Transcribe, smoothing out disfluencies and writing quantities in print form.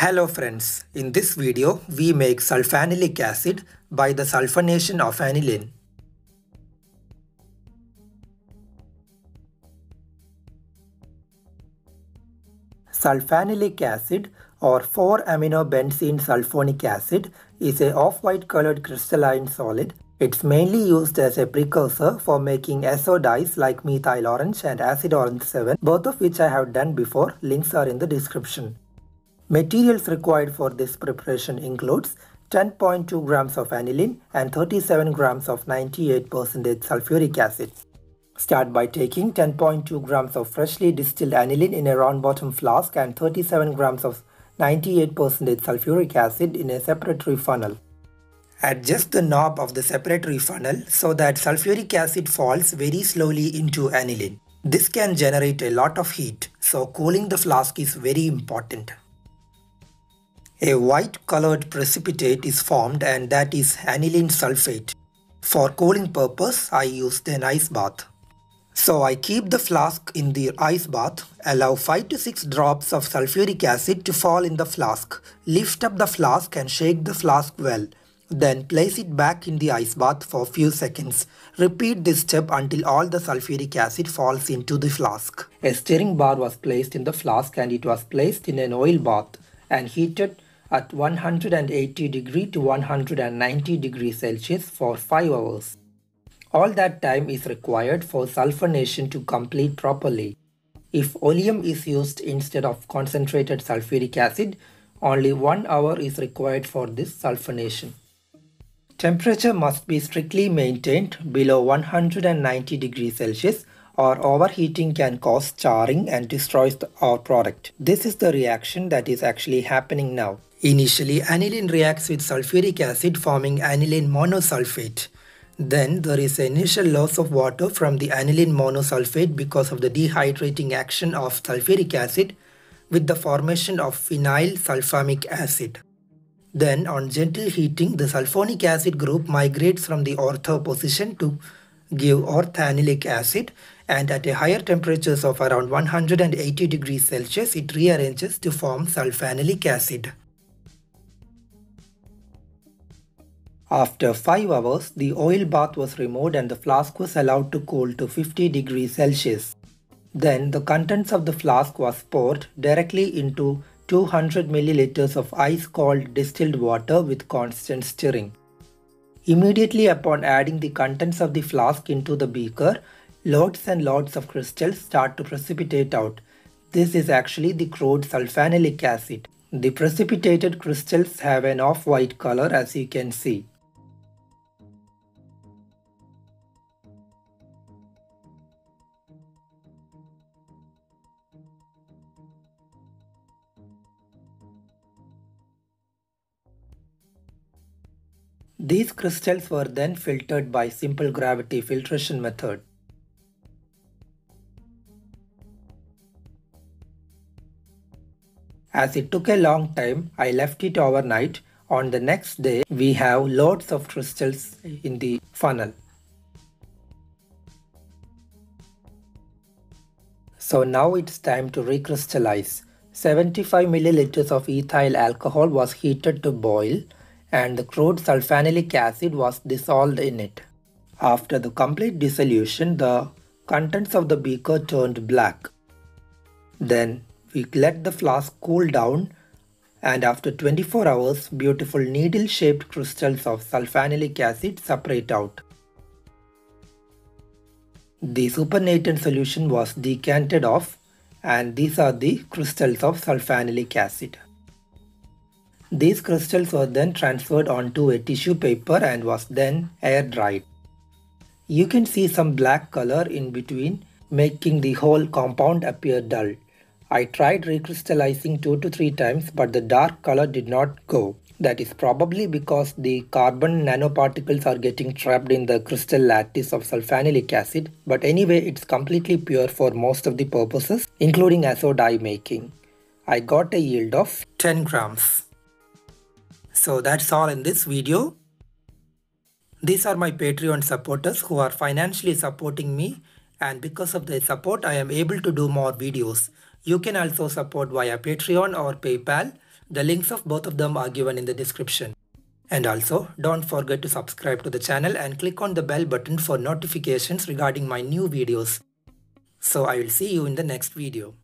Hello friends, in this video we make sulfanilic acid by the sulfonation of aniline. Sulfanilic acid or 4-amino benzene sulfonic acid is a off-white colored crystalline solid. It's mainly used as a precursor for making azo dyes like methyl orange and acid orange 7, both of which I have done before. Links are in the description. Materials required for this preparation includes 10.2 grams of aniline and 37 grams of 98% sulfuric acid. Start by taking 10.2 grams of freshly distilled aniline in a round bottom flask and 37 grams of 98% sulfuric acid in a separatory funnel. Adjust the knob of the separatory funnel so that sulfuric acid falls very slowly into aniline. This can generate a lot of heat, so cooling the flask is very important. A white colored precipitate is formed, and that is aniline sulfate. For cooling purpose, I used an ice bath. So I keep the flask in the ice bath, allow 5 to 6 drops of sulfuric acid to fall in the flask. Lift up the flask and shake the flask well. Then place it back in the ice bath for few seconds. Repeat this step until all the sulfuric acid falls into the flask. A stirring bar was placed in the flask and it was placed in an oil bath and heated at 180 degree to 190 degrees Celsius for 5 hours. All that time is required for sulfonation to complete properly. If oleum is used instead of concentrated sulfuric acid, only 1 hour is required for this sulfonation. Temperature must be strictly maintained below 190 degrees Celsius or overheating can cause charring and destroys our product. This is the reaction that is actually happening now. Initially, aniline reacts with sulfuric acid forming aniline monosulfate. Then there is initial loss of water from the aniline monosulfate because of the dehydrating action of sulfuric acid with the formation of phenyl sulfamic acid. Then on gentle heating, the sulfonic acid group migrates from the ortho position to give orthanilic acid, and at a higher temperatures of around 180 degrees Celsius, it rearranges to form sulfanilic acid. After 5 hours, the oil bath was removed and the flask was allowed to cool to 50 degrees Celsius. Then the contents of the flask was poured directly into 200 milliliters of ice-cold distilled water with constant stirring. Immediately upon adding the contents of the flask into the beaker, loads and loads of crystals start to precipitate out. This is actually the crude sulfanilic acid. The precipitated crystals have an off-white color, as you can see. These crystals were then filtered by simple gravity filtration method. As it took a long time, I left it overnight. On the next day, we have loads of crystals in the funnel. So now it's time to recrystallize. 75 milliliters of ethyl alcohol was heated to boil, and the crude sulfanilic acid was dissolved in it. After the complete dissolution, the contents of the beaker turned black. Then we let the flask cool down, and after 24 hours, beautiful needle-shaped crystals of sulfanilic acid separate out. The supernatant solution was decanted off, and these are the crystals of sulfanilic acid. These crystals were then transferred onto a tissue paper and was then air dried. You can see some black color in between, making the whole compound appear dull. I tried recrystallizing 2 to 3 times, but the dark color did not go. That is probably because the carbon nanoparticles are getting trapped in the crystal lattice of sulfanilic acid, but anyway, it's completely pure for most of the purposes, including azo dye making. I got a yield of 10 grams. So that's all in this video. These are my Patreon supporters who are financially supporting me, and because of their support I am able to do more videos. You can also support via Patreon or PayPal. The links of both of them are given in the description. And also, don't forget to subscribe to the channel and click on the bell button for notifications regarding my new videos. So I will see you in the next video.